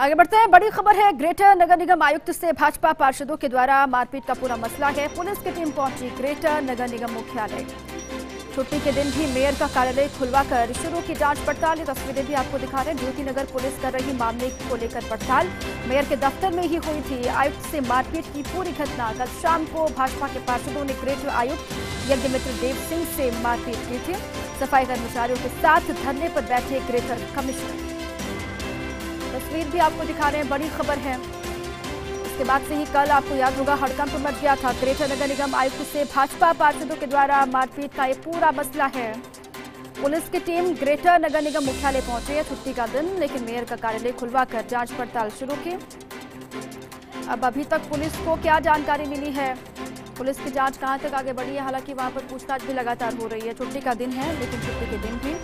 आगे बढ़ते हैं। बड़ी खबर है, ग्रेटर नगर निगम आयुक्त से भाजपा पार्षदों के द्वारा मारपीट का पूरा मसला है। पुलिस की टीम पहुंची ग्रेटर नगर निगम मुख्यालय। छुट्टी के दिन भी मेयर का कार्यालय खुलवाकर शुरू की जांच पड़ताल। ये तस्वीरें भी आपको दिखा रहे हैं। ड्यूटी नगर पुलिस कर रही मामले को लेकर पड़ताल। मेयर के दफ्तर में ही हुई थी आयुक्त से मारपीट की पूरी घटना। कल शाम को भाजपा के पार्षदों ने ग्रेटर आयुक्त यज्ञमित्र देव सिंह से मारपीट की थी। सफाई कर्मचारियों के साथ धरने पर बैठे ग्रेटर कमिश्नर। तस्वीर भी आपको दिखा रहे हैं, बड़ी खबर है। इसके बाद से ही कल आपको याद होगा हड़कंप मच गया था। ग्रेटर नगर निगम आयुक्त से भाजपा पार्षदों के द्वारा मारपीट का ये पूरा मसला है। पुलिस की टीम ग्रेटर नगर निगम मुख्यालय पहुंची है। छुट्टी का दिन, लेकिन मेयर का कार्यालय खुलवाकर जांच पड़ताल शुरू की। अब अभी तक पुलिस को क्या जानकारी मिली है, पुलिस की जाँच कहाँ तक आगे बढ़ी है, हालांकि वहाँ पर पूछताछ भी लगातार हो रही है। छुट्टी का दिन है, लेकिन छुट्टी के दिन भी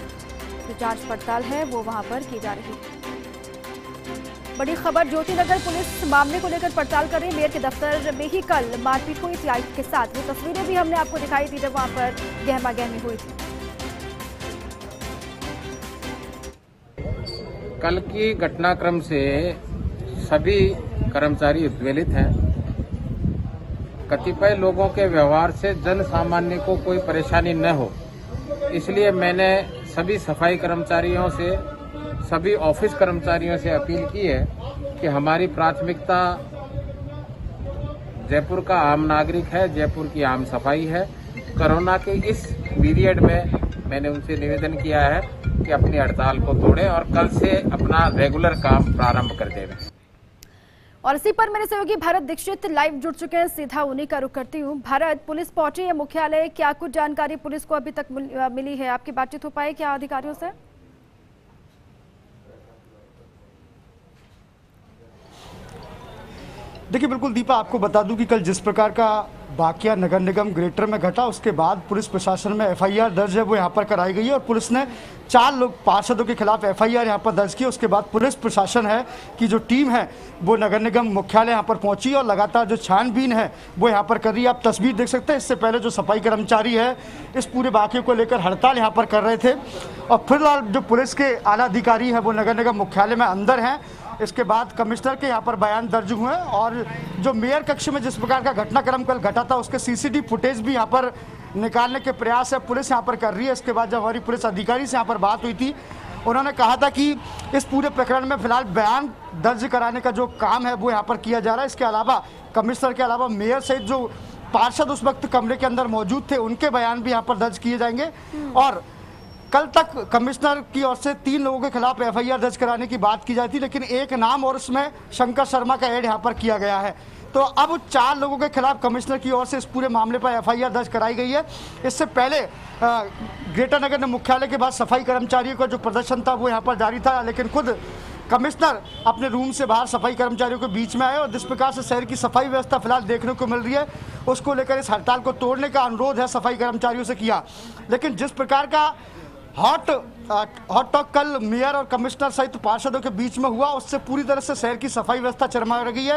जो जाँच पड़ताल है वो वहाँ पर की जा रही है। बड़ी खबर, ज्योति नगर पुलिस मामले को लेकर पड़ताल कर रही। मेयर के दफ्तर में ही कल मारपीट हुई थी आयुक्त के साथ। वो तस्वीरें भी हमने आपको दिखाई थी जब वहां पर गहमा गहमी हुई थी। कल की घटनाक्रम से सभी कर्मचारी उद्वेलित हैं। कतिपय लोगों के व्यवहार से जन सामान्य को कोई परेशानी न हो, इसलिए मैंने सभी सफाई कर्मचारियों से, सभी ऑफिस कर्मचारियों से अपील की है कि हमारी प्राथमिकता जयपुर का आम नागरिक है, जयपुर की आम सफाई है। कोरोना के इस पीरियड में मैंने उनसे निवेदन किया है कि अपनी हड़ताल को तोड़ें और कल से अपना रेगुलर काम प्रारंभ कर दें। और इसी पर मेरे सहयोगी भारत दीक्षित लाइव जुड़ चुके हैं, सीधा उन्हीं का रुख करती हूँ। भारत, पुलिस पहुंची है मुख्यालय, क्या कुछ जानकारी पुलिस को अभी तक मिली है, आपकी बातचीत हो पाई क्या अधिकारियों से? देखिए बिल्कुल दीपा, आपको बता दूं कि कल जिस प्रकार का वाकया नगर निगम ग्रेटर में घटा, उसके बाद पुलिस प्रशासन में एफआईआर दर्ज है वो यहाँ पर कराई गई है और पुलिस ने 4 लोग पार्षदों के खिलाफ एफआईआर यहाँ पर दर्ज की। उसके बाद पुलिस प्रशासन है कि जो टीम है वो नगर निगम मुख्यालय यहाँ पर पहुँची और लगातार जो छानबीन है वो यहाँ पर कर रही है। आप तस्वीर देख सकते हैं। इससे पहले जो सफाई कर्मचारी है इस पूरे वाकये को लेकर हड़ताल यहाँ पर कर रहे थे और फिलहाल जो पुलिस के आला अधिकारी हैं वो नगर निगम मुख्यालय में अंदर हैं। इसके बाद कमिश्नर के यहाँ पर बयान दर्ज हुए हैं और जो मेयर कक्ष में जिस प्रकार का घटनाक्रम कल घटा था उसके सीसीटीवी फुटेज भी यहाँ पर निकालने के प्रयास है पुलिस यहाँ पर कर रही है। इसके बाद जब हमारी पुलिस अधिकारी से यहाँ पर बात हुई थी, उन्होंने कहा था कि इस पूरे प्रकरण में फिलहाल बयान दर्ज कराने का जो काम है वो यहाँ पर किया जा रहा है। इसके अलावा कमिश्नर के अलावा मेयर सहित जो पार्षद उस वक्त कमरे के अंदर मौजूद थे उनके बयान भी यहाँ पर दर्ज किए जाएंगे और कल तक कमिश्नर की ओर से 3 लोगों के खिलाफ एफआईआर दर्ज कराने की बात की जाती, लेकिन एक नाम और उसमें शंकर शर्मा का ऐड यहाँ पर किया गया है। तो अब 4 लोगों के खिलाफ कमिश्नर की ओर से इस पूरे मामले पर एफआईआर दर्ज कराई गई है। इससे पहले ग्रेटर नगर मुख्यालय के बाद सफाई कर्मचारियों का जो प्रदर्शन था वो यहाँ पर जारी था, लेकिन खुद कमिश्नर अपने रूम से बाहर सफाई कर्मचारियों के बीच में आए और जिस प्रकार से शहर की सफाई व्यवस्था फिलहाल देखने को मिल रही है उसको लेकर इस हड़ताल को तोड़ने का अनुरोध है सफाई कर्मचारियों से किया। लेकिन जिस प्रकार का हॉट टॉक कल मेयर और कमिश्नर सहित पार्षदों के बीच में हुआ उससे पूरी तरह से शहर की सफाई व्यवस्था चरमरा रही है।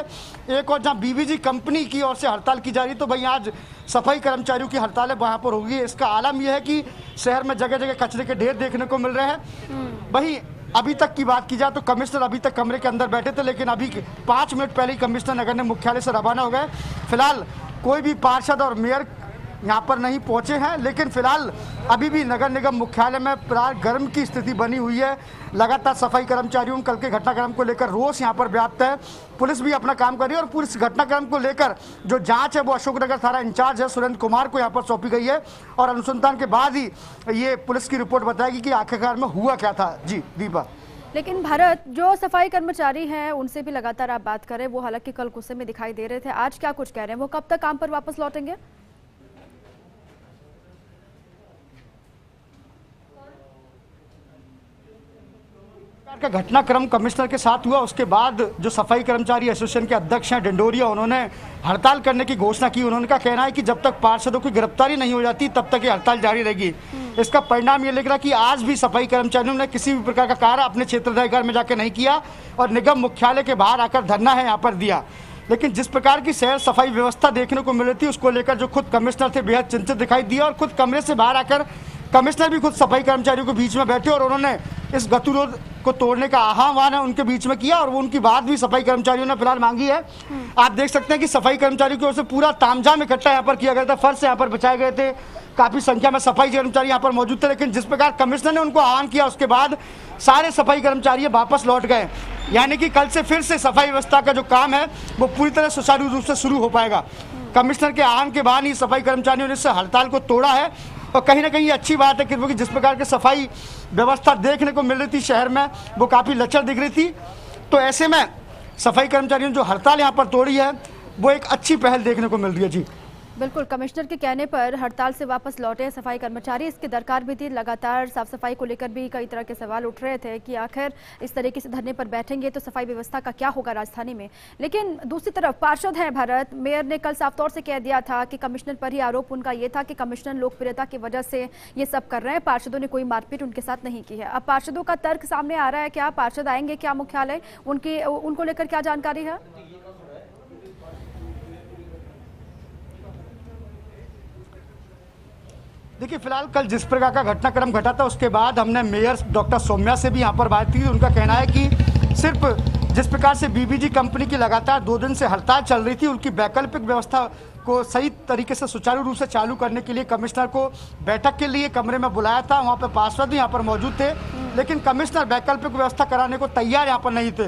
एक और जहां बीबीजी कंपनी की ओर से हड़ताल की जा रही, तो भाई आज सफाई कर्मचारियों की हड़ताल है वहां पर होगी। इसका आलम यह है कि शहर में जगह जगह कचरे के ढेर देखने को मिल रहे हैं। वहीं अभी तक की बात की जाए तो कमिश्नर अभी तक कमरे के अंदर बैठे थे, लेकिन अभी 5 मिनट पहले ही कमिश्नर नगर निगम मुख्यालय से रवाना हो गए। फिलहाल कोई भी पार्षद और मेयर यहाँ पर नहीं पहुँचे हैं, लेकिन फिलहाल अभी भी नगर निगम मुख्यालय में प्राय गर्म की स्थिति बनी हुई है। लगातार सफाई कर्मचारियों कल के घटनाक्रम को लेकर रोष यहाँ पर व्याप्त है। पुलिस भी अपना काम कर रही है और पूरी घटनाक्रम को लेकर जो जांच है वो अशोकनगर थाना इंचार्ज है सुरेंद्र कुमार को यहाँ पर सौंपी गई है और अनुसंधान के बाद ही ये पुलिस की रिपोर्ट बताएगी कि आखिरकार में हुआ क्या था। जी दीपा, लेकिन भारत, जो सफाई कर्मचारी हैं उनसे भी लगातार आप बात करें, वो हालांकि कल गुस्से में दिखाई दे रहे थे, आज क्या कुछ कह रहे हैं, वो कब तक काम पर वापस लौटेंगे? का घटनाक्रम कमिश्नर के साथ हुआ उसके बाद जो सफाई कर्मचारी एसोसिएशन के अध्यक्ष हैं डंडोरिया, उन्होंने हड़ताल करने की घोषणा की। उन्होंने का कहना है कि जब तक पार्षदों की गिरफ्तारी नहीं हो जाती तब तक ये हड़ताल जारी रहेगी। इसका परिणाम ये निकला कि आज भी सफाई कर्मचारियों ने किसी भी प्रकार का कार्य अपने क्षेत्रदायी घर में जाकर नहीं किया और निगम मुख्यालय के बाहर आकर धरना है यहाँ पर दिया। लेकिन जिस प्रकार की शहर सफाई व्यवस्था देखने को मिल रही थी उसको लेकर जो खुद कमिश्नर थे बेहद चिंतित दिखाई दिया और खुद कमरे से बाहर आकर कमिश्नर भी खुद सफाई कर्मचारियों के बीच में बैठे और उन्होंने इस गतिरोध को तोड़ने का आह्वान है उनके बीच में किया और वो उनकी बात भी सफाई कर्मचारियों ने फिलहाल मांगी है। आप देख सकते हैं कि सफाई कर्मचारियों की ओर से पूरा तामझाम इकट्ठा यहाँ पर किया गया था, फर्श यहाँ पर बिछाए गए थे, काफ़ी संख्या में सफाई कर्मचारी यहाँ पर मौजूद थे। लेकिन जिस प्रकार कमिश्नर ने उनको आह्वान किया उसके बाद सारे सफाई कर्मचारी वापस लौट गए, यानी कि कल से फिर से सफाई व्यवस्था का जो काम है वो पूरी तरह सुचारू रूप से शुरू हो पाएगा। कमिश्नर के आह्वान के बाद ही सफाई कर्मचारियों ने इस हड़ताल को तोड़ा है और कहीं ना कहीं अच्छी बात है क्योंकि जिस प्रकार की सफाई व्यवस्था देखने को मिल रही थी शहर में वो काफ़ी लचर दिख रही थी। तो ऐसे में सफाई कर्मचारियों ने जो हड़ताल यहाँ पर तोड़ी है वो एक अच्छी पहल देखने को मिल रही है। जी बिल्कुल, कमिश्नर के कहने पर हड़ताल से वापस लौटे सफाई कर्मचारी, इसकी दरकार भी थी। लगातार साफ सफाई को लेकर भी कई तरह के सवाल उठ रहे थे कि आखिर इस तरीके से धरने पर बैठेंगे तो सफाई व्यवस्था का क्या होगा राजधानी में। लेकिन दूसरी तरफ पार्षद हैं भारत, मेयर ने कल साफ तौर से कह दिया था कि कमिश्नर पर ही आरोप उनका ये था कि कमिश्नर लोकप्रियता की वजह से ये सब कर रहे हैं, पार्षदों ने कोई मारपीट उनके साथ नहीं की है। अब पार्षदों का तर्क सामने आ रहा है, क्या पार्षद आएंगे क्या मुख्यालय, उनको लेकर क्या जानकारी है? देखिए फिलहाल कल जिस प्रकार का घटनाक्रम घटा था उसके बाद हमने मेयर डॉक्टर सौम्या से भी यहाँ पर बात की। उनका कहना है कि सिर्फ जिस प्रकार से बीबीजी कंपनी की लगातार 2 दिन से हड़ताल चल रही थी उनकी वैकल्पिक व्यवस्था को सही तरीके से सुचारू रूप से चालू करने के लिए कमिश्नर को बैठक के लिए कमरे में बुलाया था, वहाँ पर पार्षद भी यहाँ पर मौजूद थे लेकिन कमिश्नर वैकल्पिक व्यवस्था कराने को तैयार यहाँ पर नहीं थे।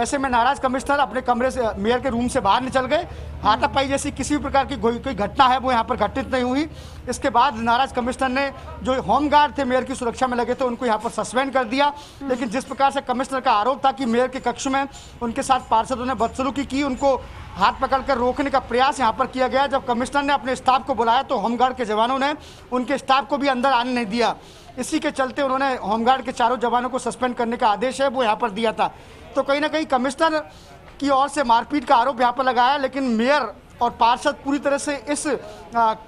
ऐसे में नाराज कमिश्नर अपने कमरे से मेयर के रूम से बाहर निकल गए। हाथापाई जैसी किसी भी प्रकार की कोई घटना है वो यहाँ पर घटित नहीं हुई। इसके बाद नाराज कमिश्नर ने जो होमगार्ड थे मेयर की सुरक्षा में लगे थे उनको यहाँ पर सस्पेंड कर दिया। लेकिन जिस प्रकार से कमिश्नर का आरोप था कि मेयर के कक्ष में उनके साथ पार्षदों ने बदसलूकी की, उनको हाथ पकड़कर रोकने का प्रयास यहाँ पर किया गया। जब कमिश्नर ने अपने स्टाफ को बुलाया तो होमगार्ड के जवानों ने उनके स्टाफ को भी अंदर आने नहीं दिया। इसी के चलते उन्होंने होमगार्ड के चारों जवानों को सस्पेंड करने का आदेश है वो यहाँ पर दिया था। तो कहीं ना कहीं कमिश्नर की ओर से मारपीट का आरोप यहाँ पर लगाया, लेकिन मेयर और पार्षद पूरी तरह से इस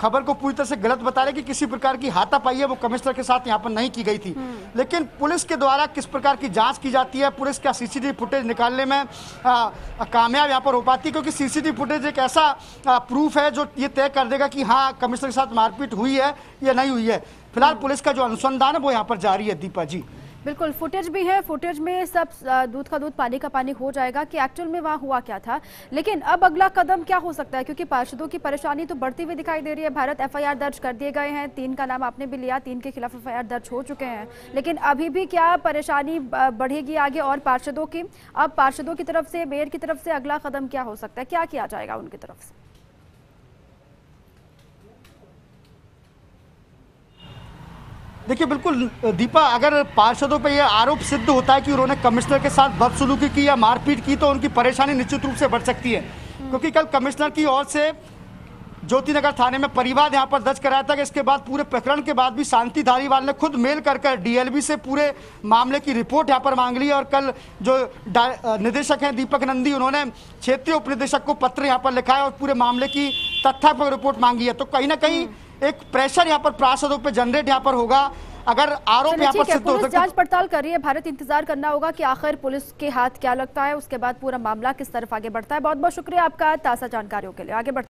खबर को पूरी तरह से गलत बता रहे कि किसी प्रकार की हाथापाई है वो कमिश्नर के साथ यहाँ पर नहीं की गई थी। लेकिन पुलिस के द्वारा किस प्रकार की जांच की जाती है, पुलिस का सीसीटीवी फुटेज निकालने में कामयाब यहाँ पर हो पाती है क्योंकि सीसीटीवी फुटेज एक ऐसा प्रूफ है जो ये तय कर देगा कि हाँ कमिश्नर के साथ मारपीट हुई है या नहीं हुई है। फिलहाल पुलिस का जो अनुसंधान है वो यहाँ पर जारी है। दीपा जी बिल्कुल, फुटेज भी है, फुटेज में सब दूध का दूध पानी का पानी हो जाएगा कि एक्चुअल में वहाँ हुआ क्या था। लेकिन अब अगला कदम क्या हो सकता है क्योंकि पार्षदों की परेशानी तो बढ़ती हुई दिखाई दे रही है। भारत एफआईआर दर्ज कर दिए गए हैं, 3 का नाम आपने भी लिया, 3 के खिलाफ एफआईआर दर्ज हो चुके हैं। लेकिन अभी भी क्या परेशानी बढ़ेगी आगे और पार्षदों की, अब पार्षदों की तरफ से मेयर की तरफ से अगला कदम क्या हो सकता है, क्या किया जाएगा उनकी तरफ से? देखिए बिल्कुल दीपा, अगर पार्षदों पर यह आरोप सिद्ध होता है कि उन्होंने कमिश्नर के साथ बदसलूकी की या मारपीट की तो उनकी परेशानी निश्चित रूप से बढ़ सकती है क्योंकि कल कमिश्नर की ओर से ज्योति नगर थाने में परिवाद यहाँ पर दर्ज कराया था कि इसके बाद पूरे प्रकरण के बाद भी शांति धारीवाल ने खुद मेल कर कर डीएलबी से पूरे मामले की रिपोर्ट यहाँ पर मांग ली। और कल जो निदेशक हैं दीपक नंदी, उन्होंने क्षेत्रीय उप निदेशक को पत्र यहाँ पर लिखा है और पूरे मामले की तथ्यात्मक रिपोर्ट मांगी है। तो कहीं ना कहीं एक प्रेशर यहाँ पर पार्षदों पे जनरेट यहाँ पर होगा अगर आरोप यहाँ पर सिद्ध हो। पुलिस जांच पड़ताल कर रही है भारत, इंतजार करना होगा कि आखिर पुलिस के हाथ क्या लगता है, उसके बाद पूरा मामला किस तरफ आगे बढ़ता है। बहुत बहुत शुक्रिया आपका ताज़ा जानकारियों के लिए। आगे बढ़ते